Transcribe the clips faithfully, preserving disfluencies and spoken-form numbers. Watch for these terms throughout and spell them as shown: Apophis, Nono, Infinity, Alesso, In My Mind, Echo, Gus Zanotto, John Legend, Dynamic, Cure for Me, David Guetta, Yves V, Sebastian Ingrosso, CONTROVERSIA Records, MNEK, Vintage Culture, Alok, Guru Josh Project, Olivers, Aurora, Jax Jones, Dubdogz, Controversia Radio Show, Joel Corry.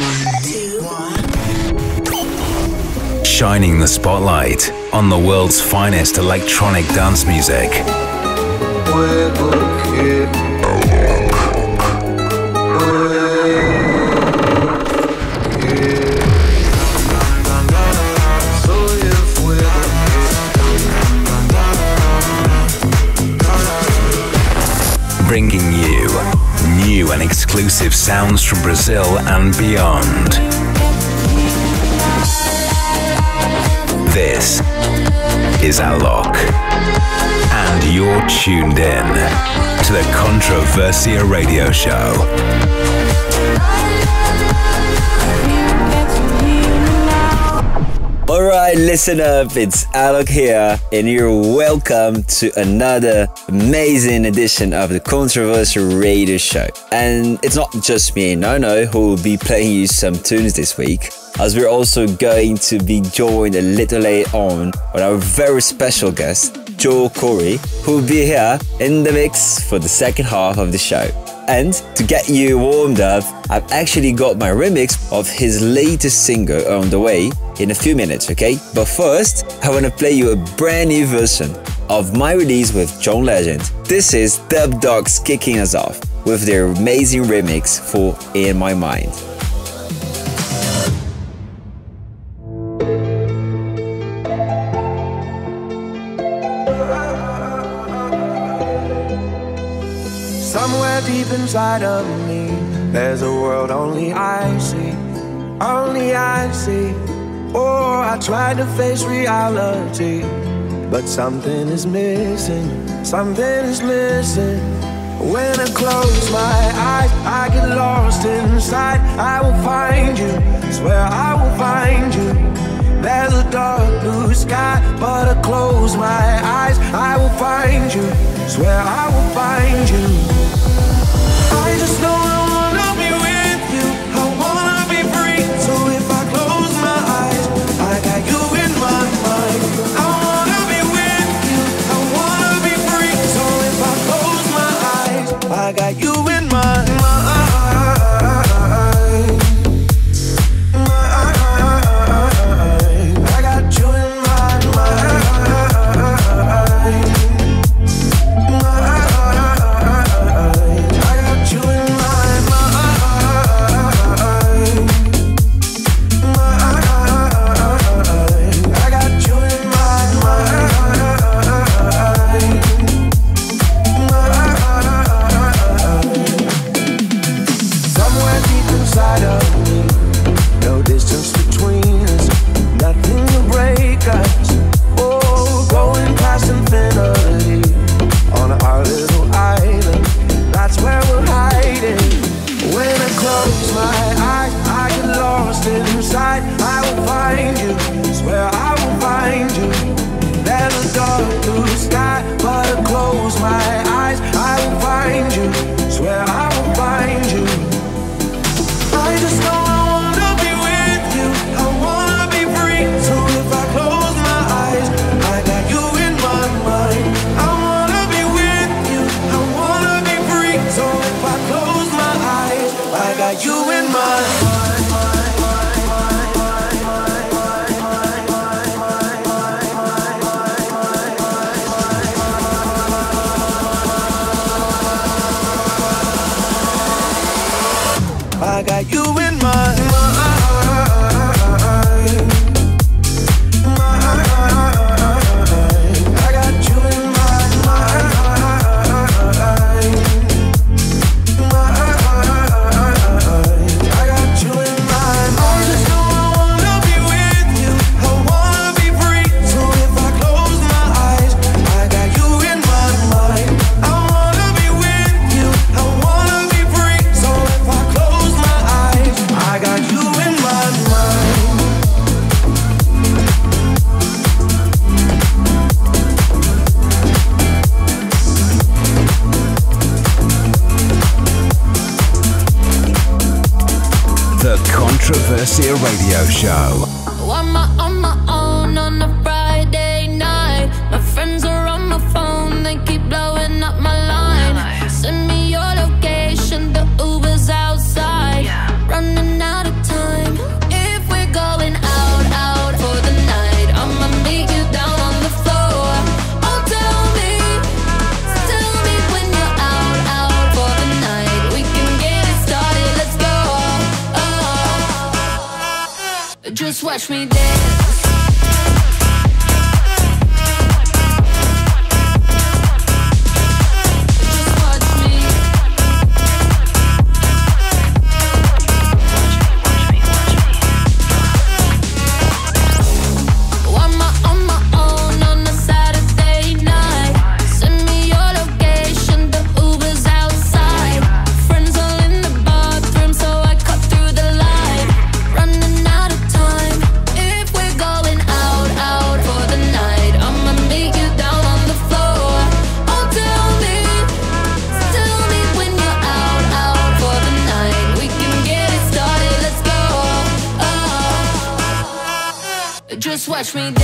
three, two, one. Shining the spotlight on the world's finest electronic dance music. Bringing you new and exclusive sounds from Brazil and beyond. This is Alok, and you're tuned in to the Controversia Radio Show. All right, listen up, it's Alok here, and you're welcome to another amazing edition of the Controversia Radio Show. And it's not just me, Nono, who will be playing you some tunes this week, as we're also going to be joined a little later on by our very special guest, Joel Corry, who will be here in the mix for the second half of the show. And to get you warmed up, I've actually got my remix of his latest single on the way in a few minutes, okay? But first, I want to play you a brand new version of my release with John Legend. This is Dubdogz kicking us off with their amazing remix for In My Mind. Somewhere deep inside of me, there's a world only I see, only I see. Oh, I tried to face reality, but something is missing, something is missing. When I close my eyes, I get lost inside. I will find you, swear I will find you. There's a dark blue sky, but I close my eyes. I will find you, swear I will find you. I just know I wanna be with you, I wanna be free. So if I close my eyes, I got you in my mind. I I got you in my mind, mind. I got you in my mind, mind. I got you in my mind, mind. I got you in my mind, mind. Inside of me, no distance between us, nothing will break us. Oh, going past infinity, on our little island, that's where we're hiding. When I close my eyes, I get lost inside. I will find you, swear I will find you. There's a dark blue sky, but I close my eyes. I will find you, swear I will find you. I just know I wanna be with you, I wanna be free. So if I close my eyes, I got you in my mind. I wanna be with you, I wanna be free. So if I close my eyes, I got you in my mind. I got you in my mind, mind. I got you in my mind, mind. I got you in my mind. I just know I wanna be with you, I wanna be free. So if I close my eyes, I got you in my mind. I wanna be with you, I wanna be free. So if I close I got you in my mind. The Controversia Radio Show. Oh, I'm on my own on a Friday night. My friends are on my phone, they keep blowing up my line. Send me your location, the Uber's outside. Running out of time. Just watch me dance. Watch me dance.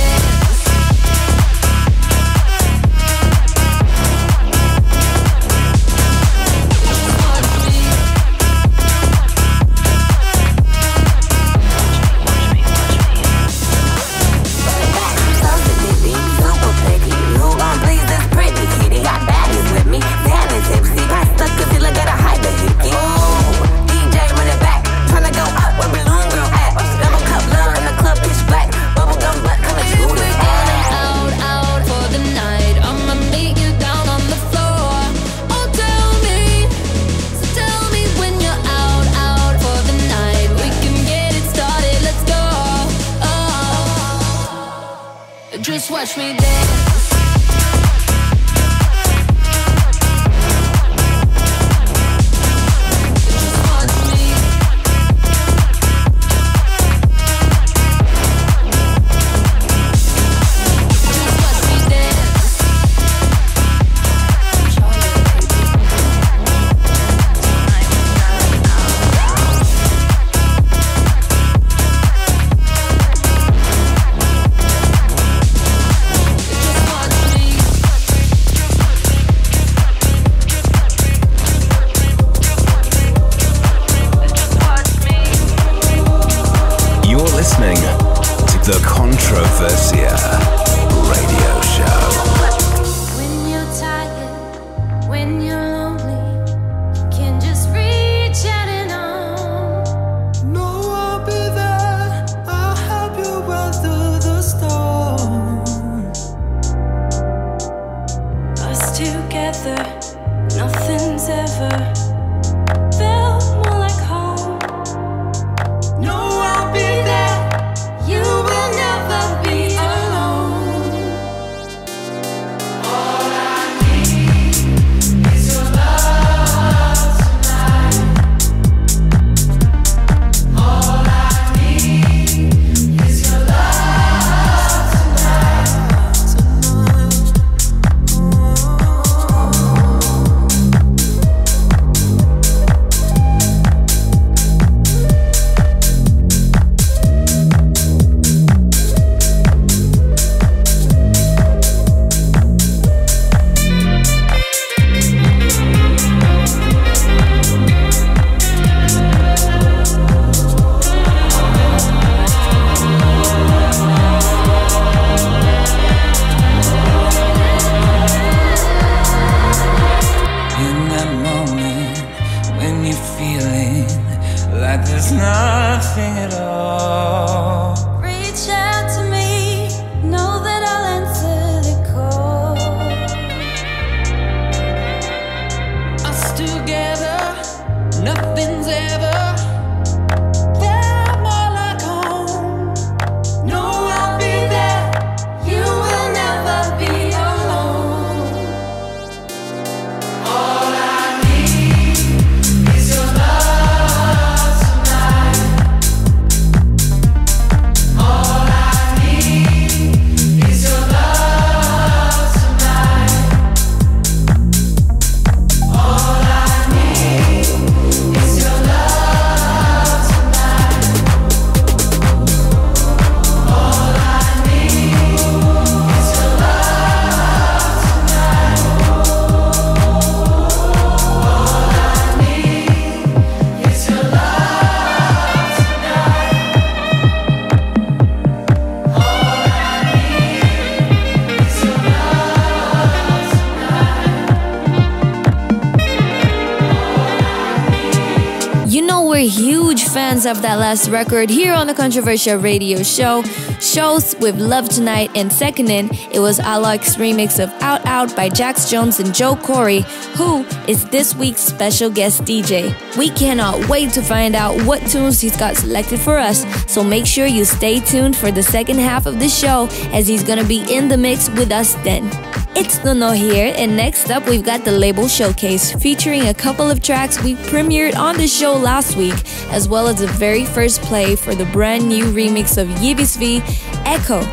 we're huge fans of that last record here on the Controversia Radio Show. Shows with Love Tonight and Second In, it was Alok's remix of Out Out by Jax Jones and Joel Corry, who is this week's special guest D J. We cannot wait to find out what tunes he's got selected for us, so make sure you stay tuned for the second half of the show as he's gonna be in the mix with us then. It's Nono here, and next up we've got the label showcase featuring a couple of tracks we premiered on the show last week, as well as the very first play for the brand new remix of Yves V, Echo,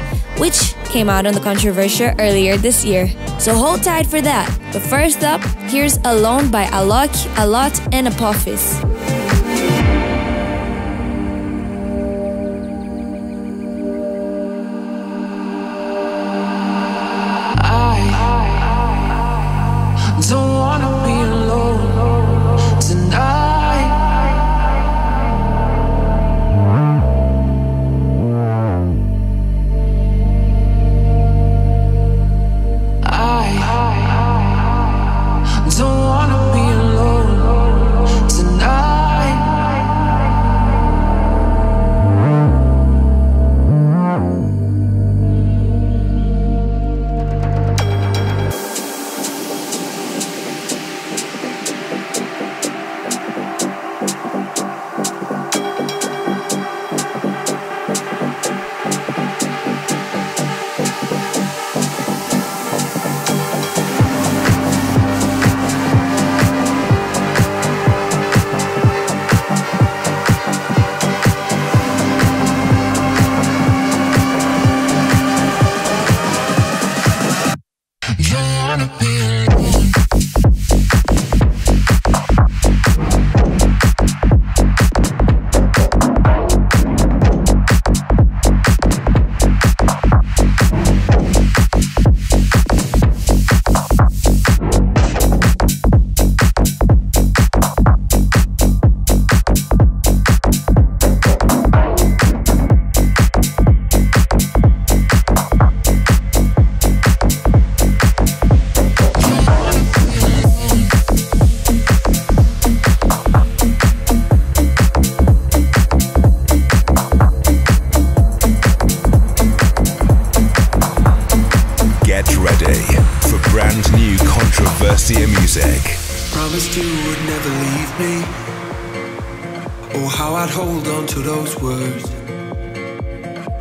which came out on the Controversia earlier this year. So hold tight for that. But first up, here's Alone by Alok, Alot, and Apophis.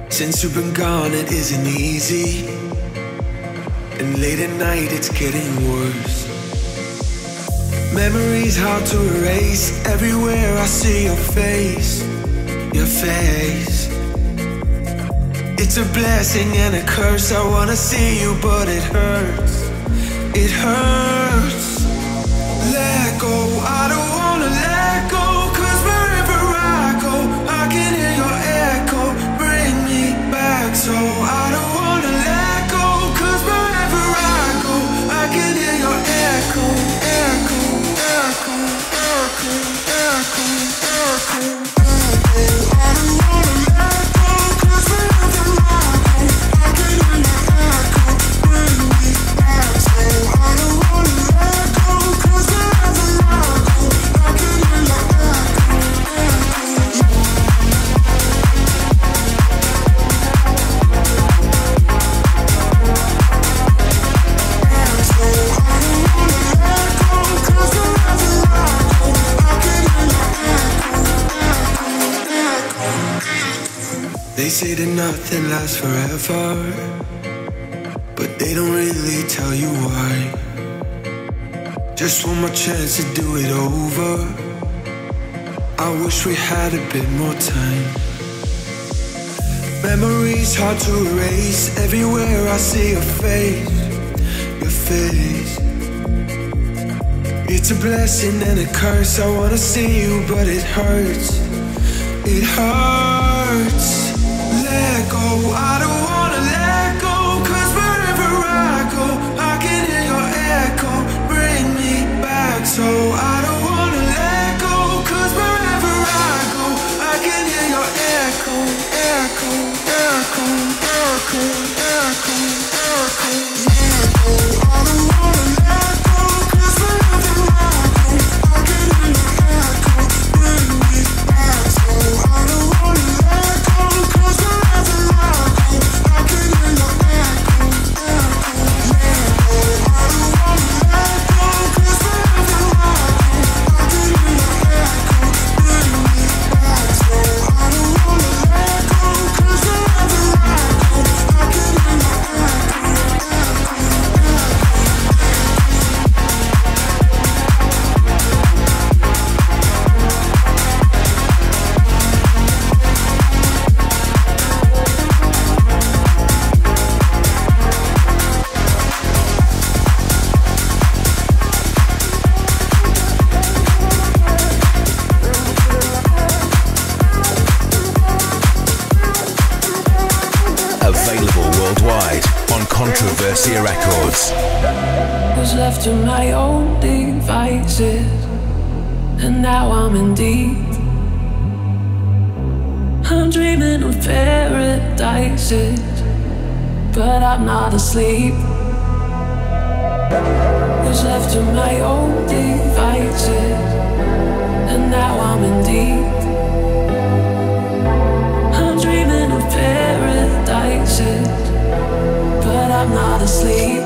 Since you've been gone, it isn't easy, and late at night it's getting worse. Memories hard to erase. Everywhere I see your face, your face. It's a blessing and a curse. I wanna see you, but it hurts. It hurts. Let go. I don't wanna let go. Cause wherever I go, I can hear your echo. So I don't wanna let go, cause wherever I go, I can hear your echo, echo, echo, echo, echo, echo. I don't wanna let go, cause wherever I go, I can hear your echo, bring me back. So I don't wanna let go, cause wherever I go, I can hear your echo, echo, echo. They say that nothing lasts forever, but they don't really tell you why. Just one more chance to do it over. I wish we had a bit more time. Memories hard to erase. Everywhere I see your face, your face. It's a blessing and a curse. I wanna see you, but it hurts. It hurts. Let go, I don't wanna let go, cause wherever I go, I can hear your echo, bring me back. So I don't wanna let go, cause wherever I go, I can hear your echo, echo, echo, echo, echo, echo, echo. I don't wanna let go, cause wherever I go, I can hear your echo, bring me back. available worldwide on Controversia Records. Was left to my own devices, and now I'm in deep. I'm dreaming of paradises, but I'm not asleep. Was left to my own devices, and now I'm in deep. I'm dreaming of paradises, but I'm not asleep.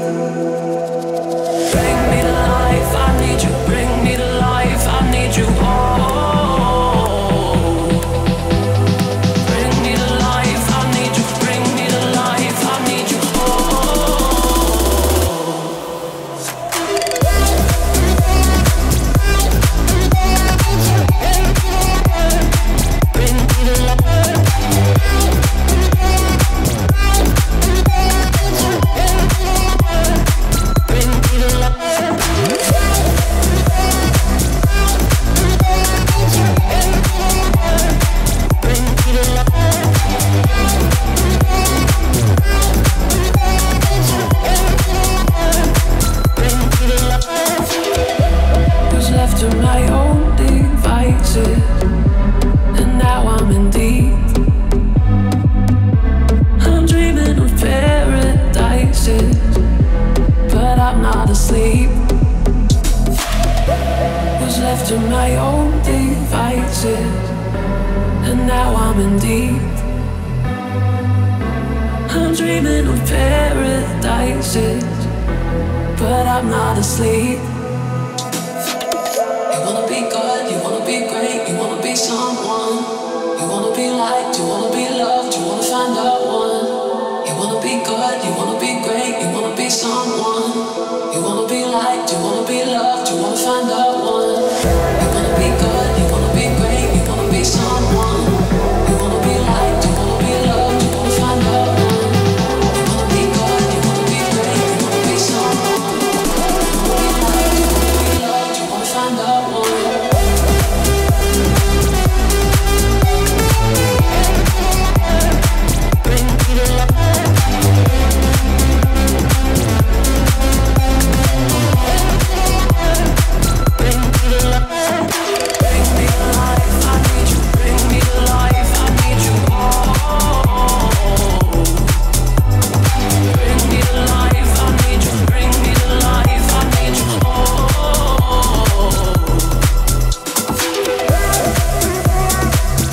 Bring me to life, I need you. Bring me to life, I need you. Oh.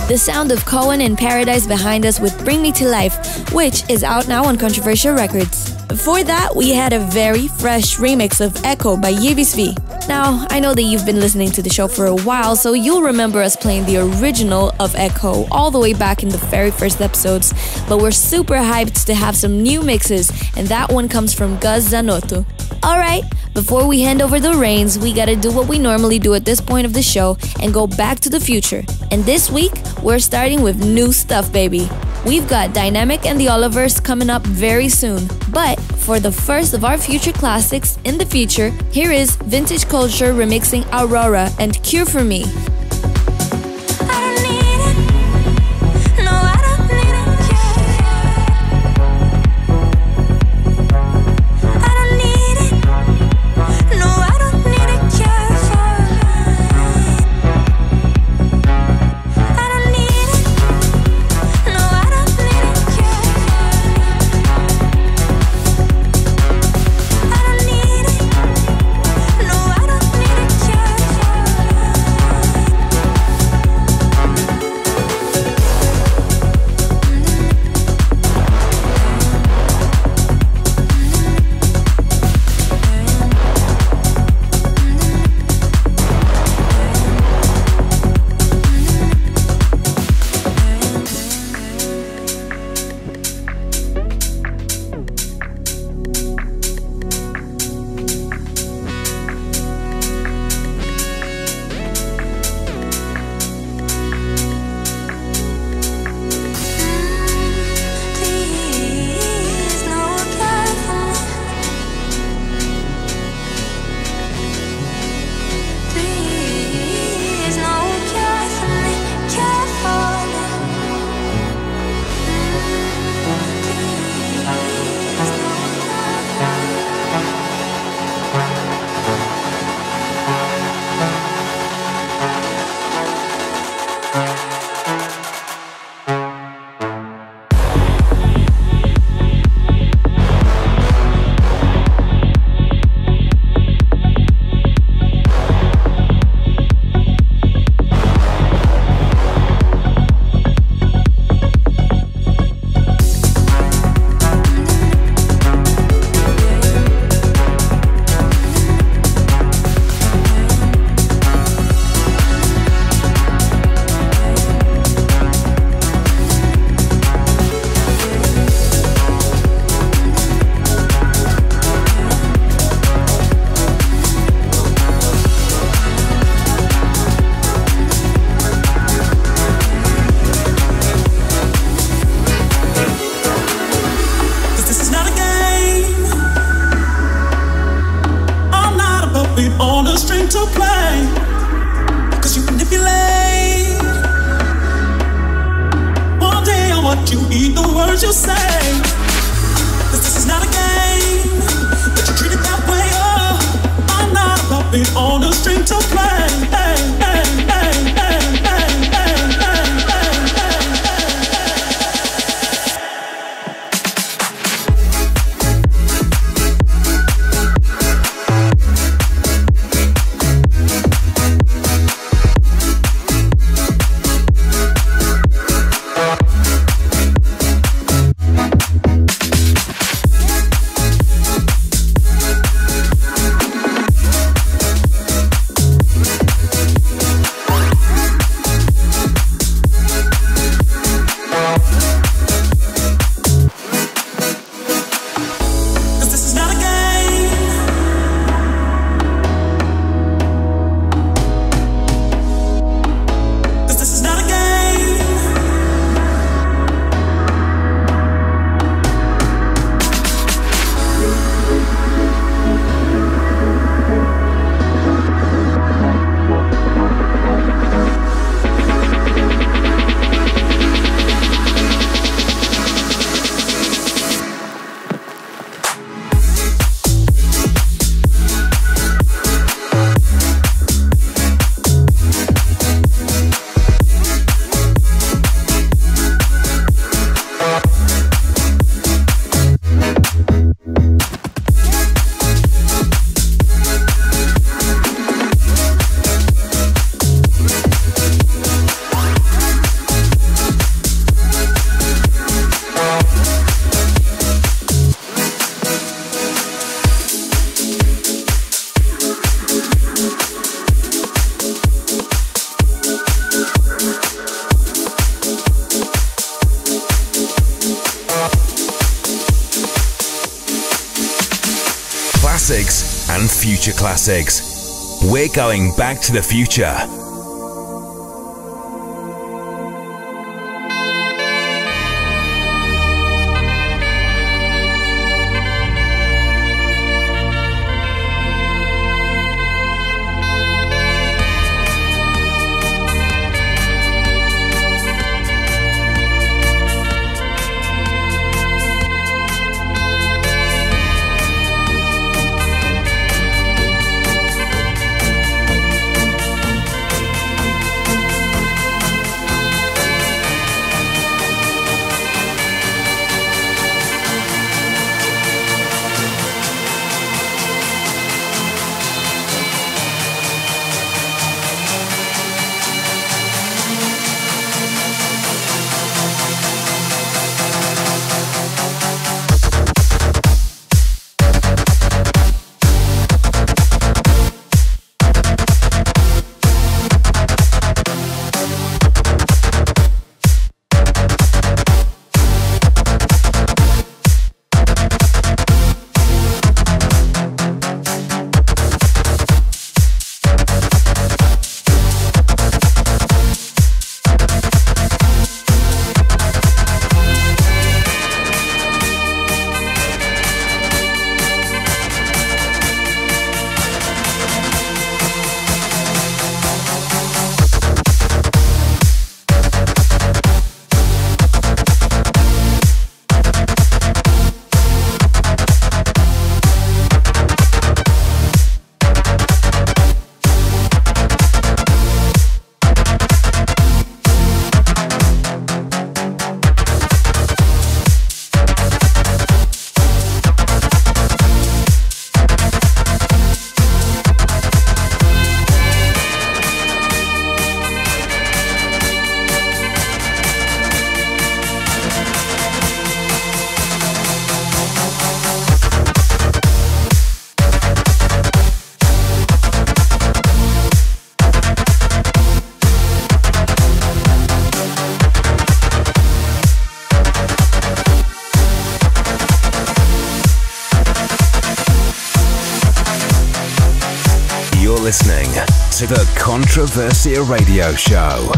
The sound of Cohen and Paradise behind us with Bring Me to Life, which is out now on Controversia Records. Before that, we had a very fresh remix of Echo by Yves V. Now, I know that you've been listening to the show for a while, so you'll remember us playing the original of Echo all the way back in the very first episodes, but we're super hyped to have some new mixes, and that one comes from Gus Zanotto. Alright, before we hand over the reins, we gotta do what we normally do at this point of the show and go back to the future. And this week, we're starting with new stuff, baby. We've got Dynamic and the Olivers coming up very soon. But for the first of our future classics in the future, here is Vintage Culture remixing Aurora and Cure for Me. Future classics. We're going back to the future. to the Controversia Radio Show.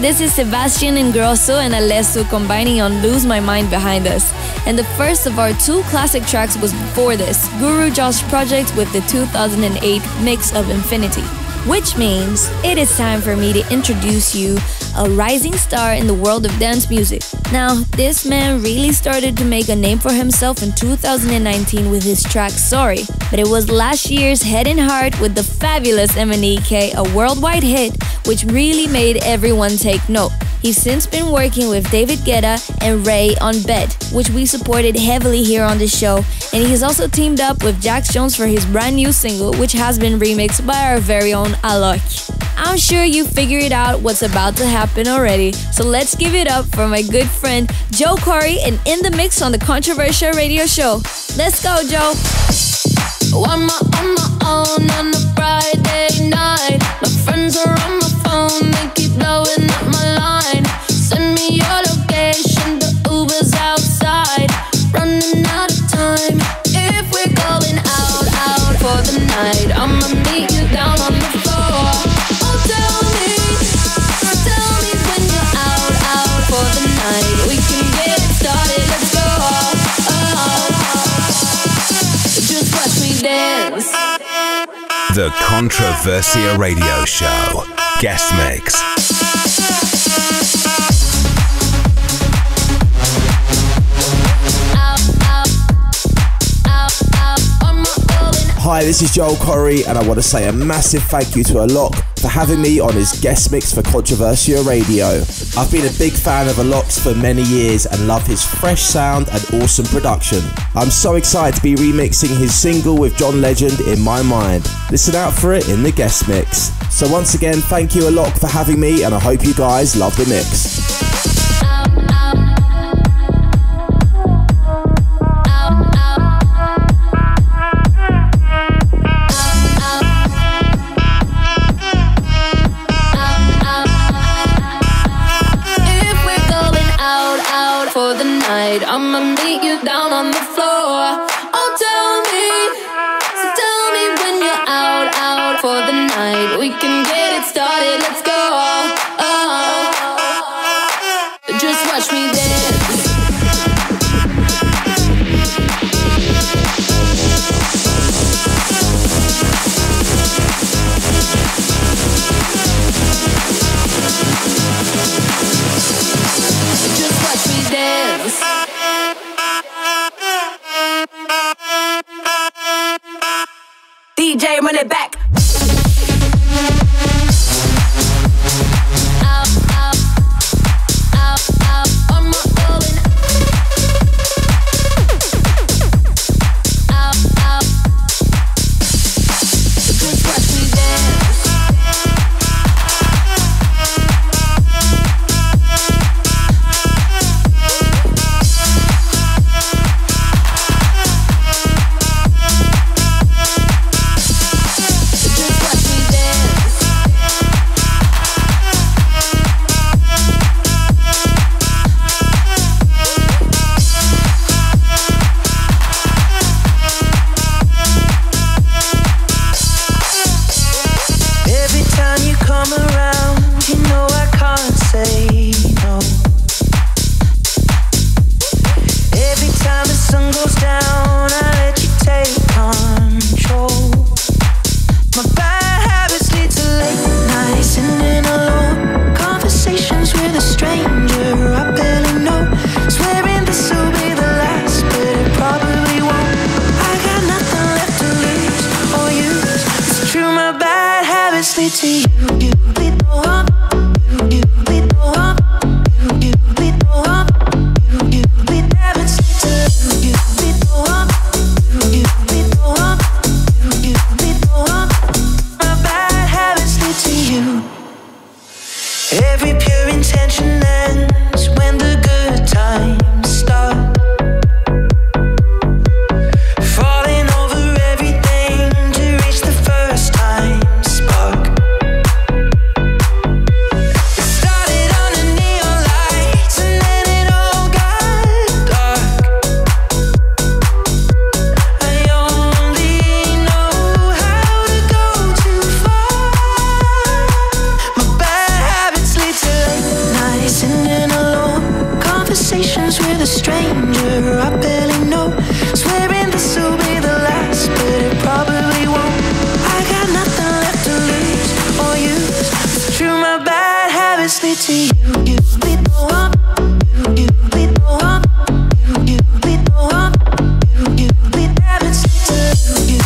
This is Sebastian Ingrosso and Alesso combining on Lose My Mind behind us. And the first of our two classic tracks was before this, Guru Josh Project with the two thousand eight mix of Infinity. Which means it is time for me to introduce you a rising star in the world of dance music. Now, this man really started to make a name for himself in two thousand nineteen with his track Sorry, but it was last year's Head and Heart with the fabulous M N E K, a worldwide hit, which really made everyone take note. He's since been working with David Guetta and Ray on Bed, which we supported heavily here on the show, and he's also teamed up with Jax Jones for his brand new single, which has been remixed by our very own Alok. I'm sure you figured out what's about to happen already, so let's give it up for my good friend Joel Corry and In The Mix on the Controversia Radio Show. Let's go, Joe! Oh, I'm on my own on a Friday night. My friends are on my phone, they keep blowing up my line. Send me your location, the Uber's outside. Running out of time, if we're going out, out for the night, I'ma meet you down on the floor. We can get started, let's go. Oh, just watch me dance. The Controversia Radio Show guest mix. Hi, this is Joel Corry, and I want to say a massive thank you to Alok for having me on his guest mix for Controversia Radio. I've been a big fan of Alok's for many years and love his fresh sound and awesome production. I'm so excited to be remixing his single with John Legend, In My Mind. Listen out for it in the guest mix. So once again, thank you Alok for having me, and I hope you guys love the mix. I'ma meet you down on the floor. Oh, tell me, so tell me when you're out, out for the night. We can get it started, let's go. Oh, just watch me dance. Just watch me dance. D J, run it back. Out, out, out, out, on my conversations with a stranger I barely know, swearing this will be the last, but it probably won't. I got nothing left to lose or use, through my bad habits lead to you. You lead the one, you lead the one, you lead the one, you lead the habits lead to you.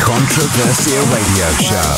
Controversia Radio Show.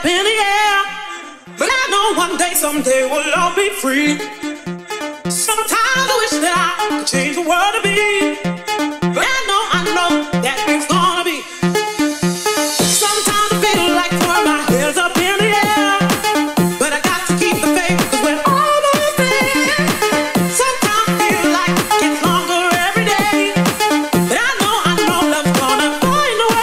up in the air, but I know one day, someday we'll all be free. Sometimes I wish that I could change the world to be, but I know, I know that it's gonna be. Sometimes I feel like throwing my hands up in the air, but I got to keep the faith, cause we're almost there. Sometimes I feel like it gets longer every day, but I know, I know love's gonna find a way.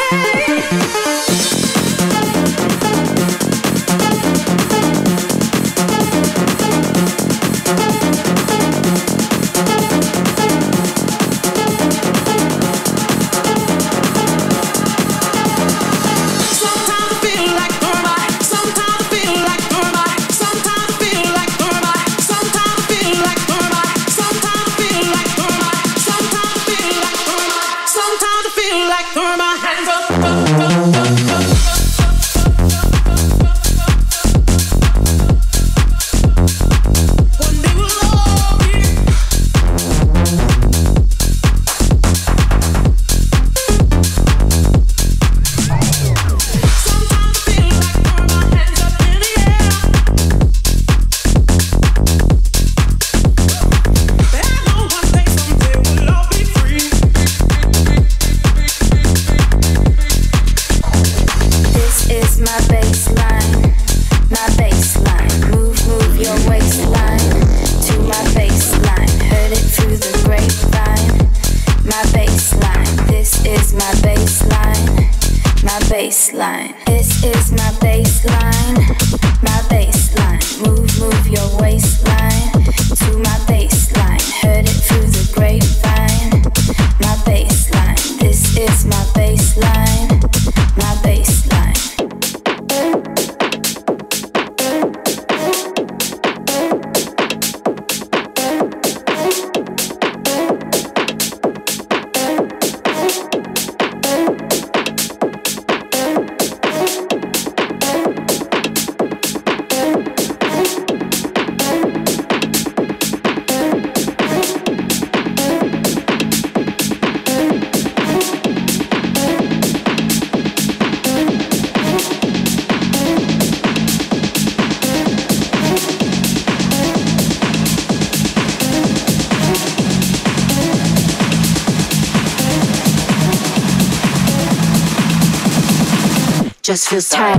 Just feels tight.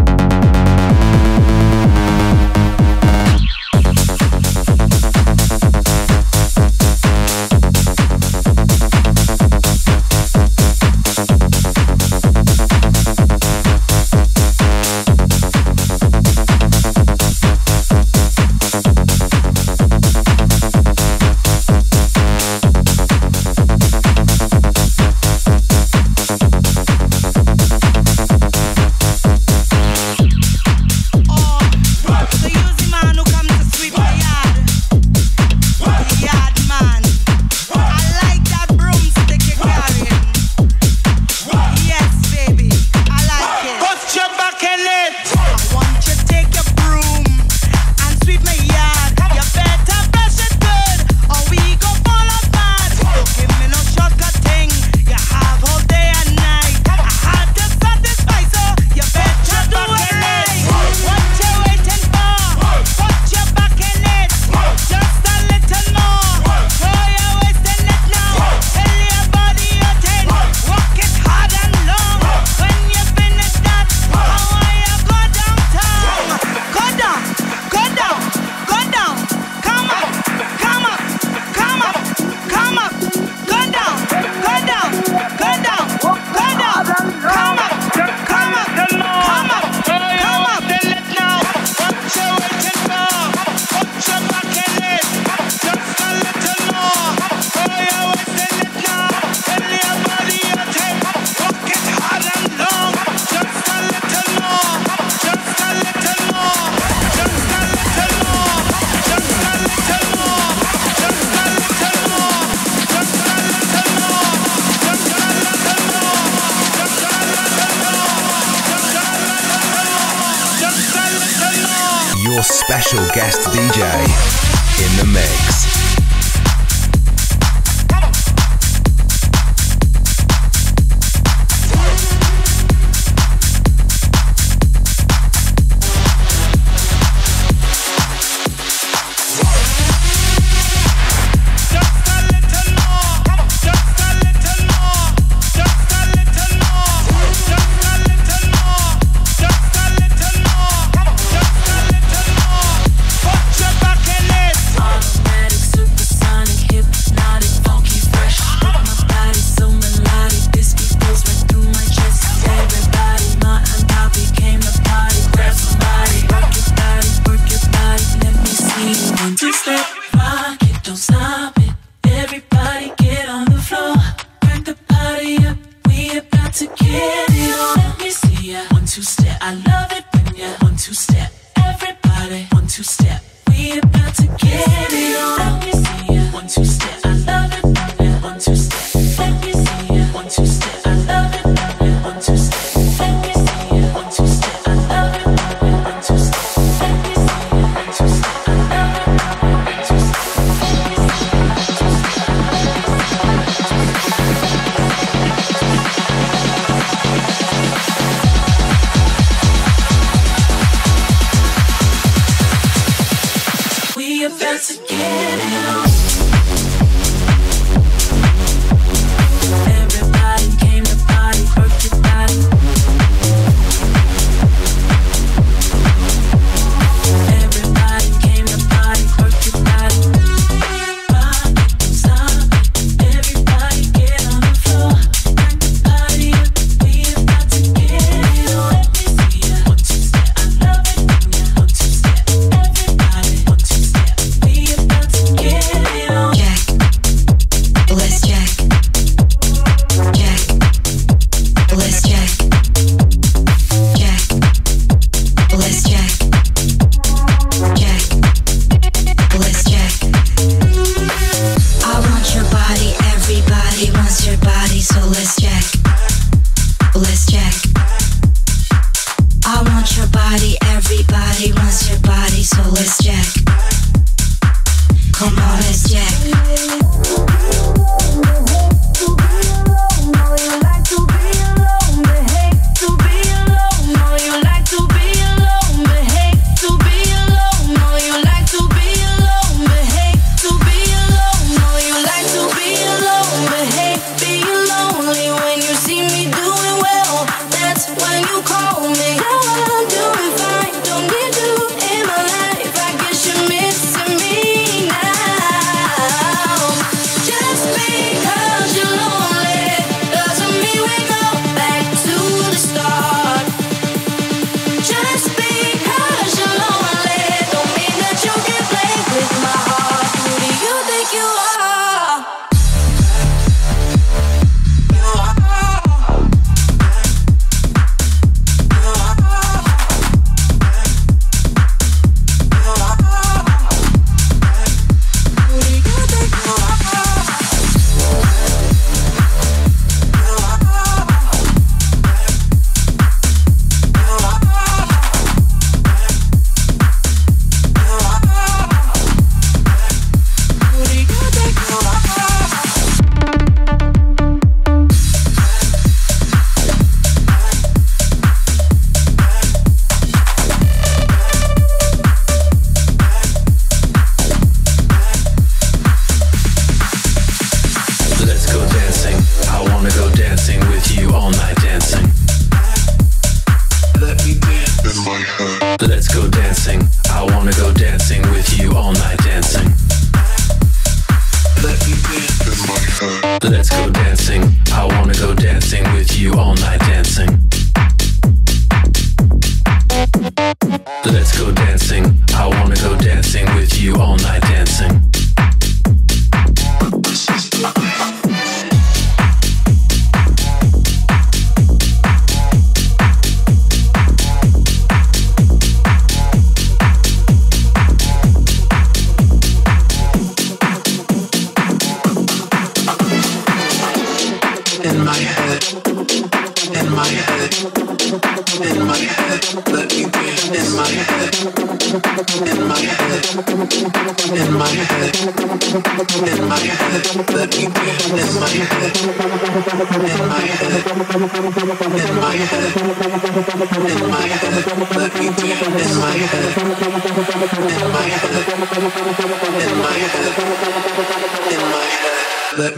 Let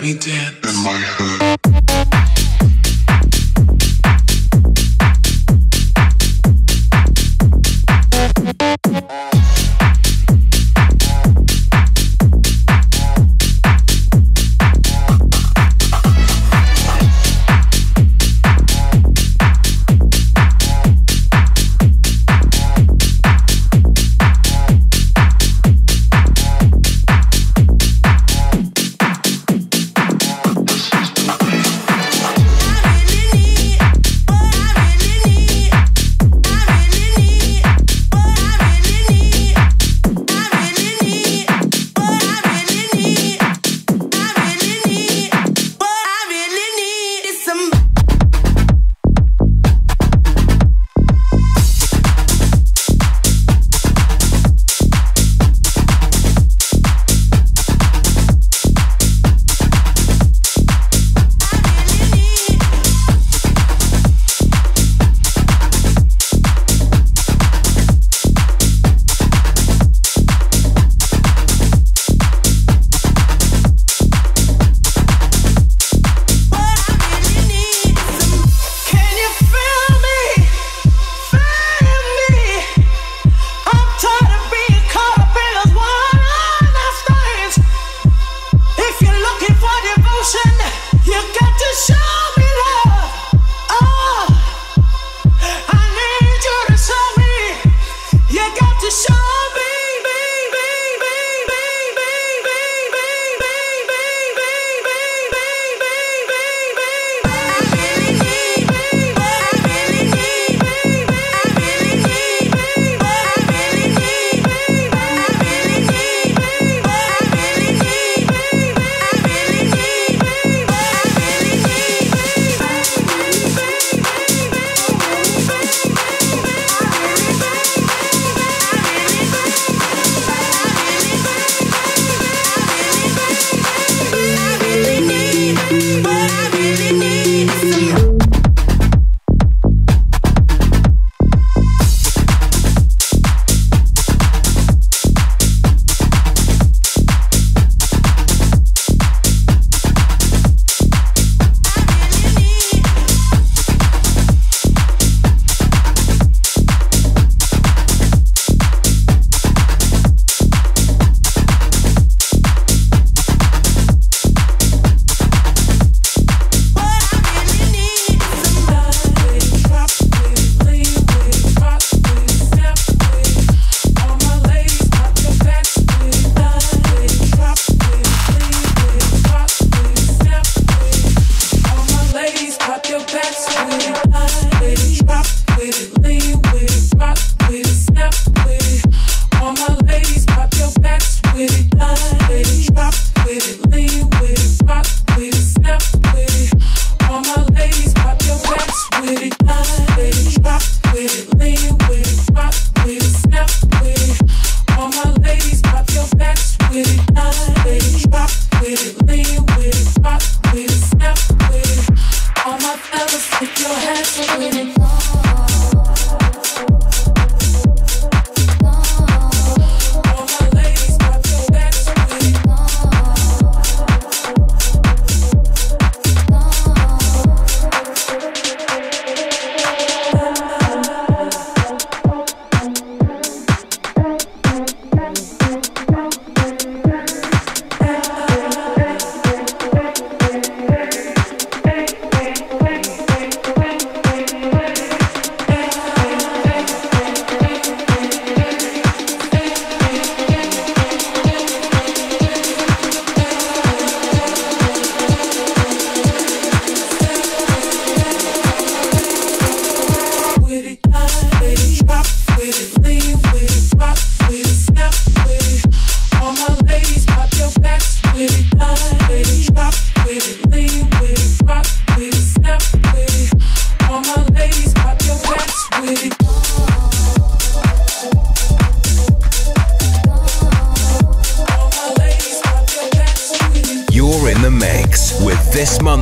me dance in my head.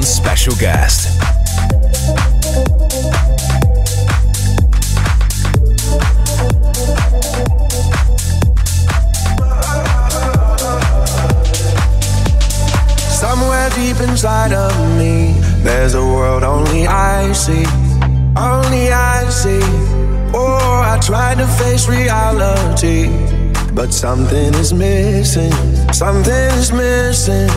special guest. Somewhere deep inside of me, there's a world only I see, only I see. Oh, I tried to face reality, but something is missing, something is missing.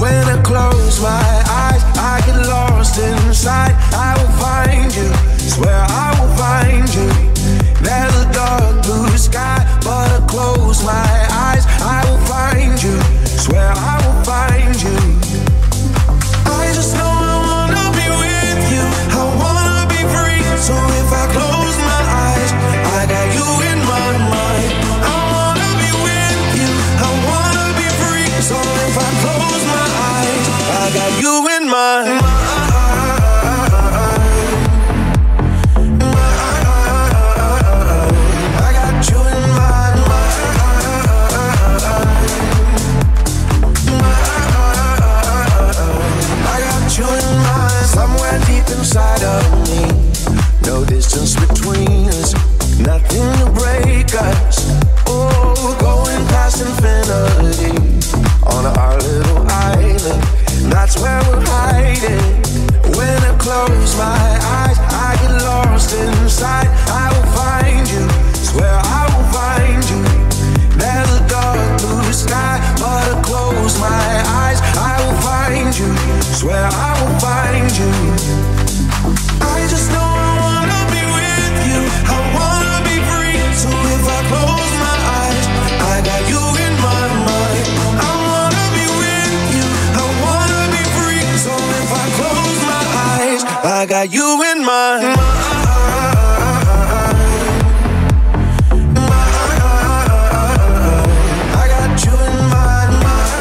When I close my eyes, I get lost inside. I will find you, swear I will find you. There's a dark blue sky, but I close my eyes. I will find you, swear I will find you. I just know I wanna be with you, I wanna be free. So if I close my eyes, I got you in my mind. I wanna be with you, I wanna be free. So if I close my eyes, I got you in my mind. I got you in my mind. I got you in my somewhere deep inside of me. No distance between us, nothing to break us. Oh, going past infinity on our little island. That's where we're hiding. When I close my eyes, I get lost inside. I will find you, swear I will find you. There's a dark blue sky, but I close my eyes. I will find you, swear I will find you. I just know I wanna be with you, I wanna be free. So if I close my eyes, I got you in my mind. I I got you in my mind. I got you in my mind.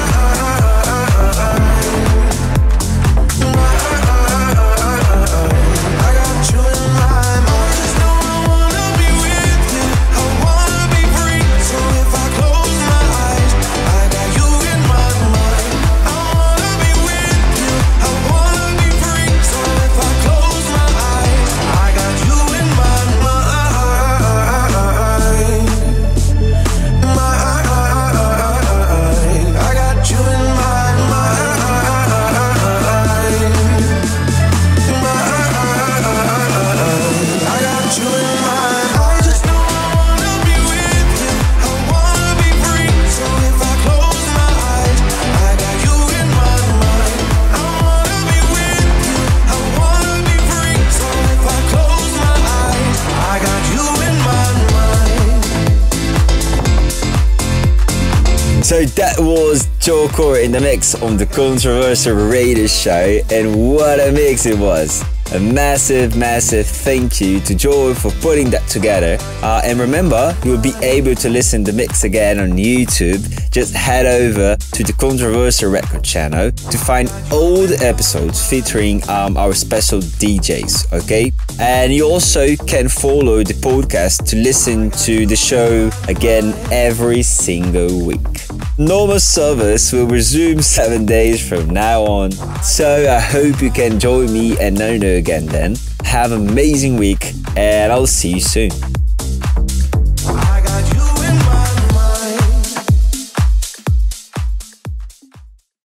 I got you in my mind. I just know I wanna be with you, I wanna be free. So if I close my eyes, I got you in my mind. I wanna be with you, I wanna be free. So if I So that was Joel Corry in the mix on the Controversia Radio Show, and what a mix it was. A massive, massive thank you to Joel for putting that together. Uh, and remember, you'll be able to listen to the mix again on YouTube. Just head over to the Controversia Record channel to find all the episodes featuring um, our special D Js, okay? And you also can follow the podcast to listen to the show again every single week. Normal service will resume seven days from now on, so I hope you can join me and Nono again then. Have an amazing week, and I'll see you soon.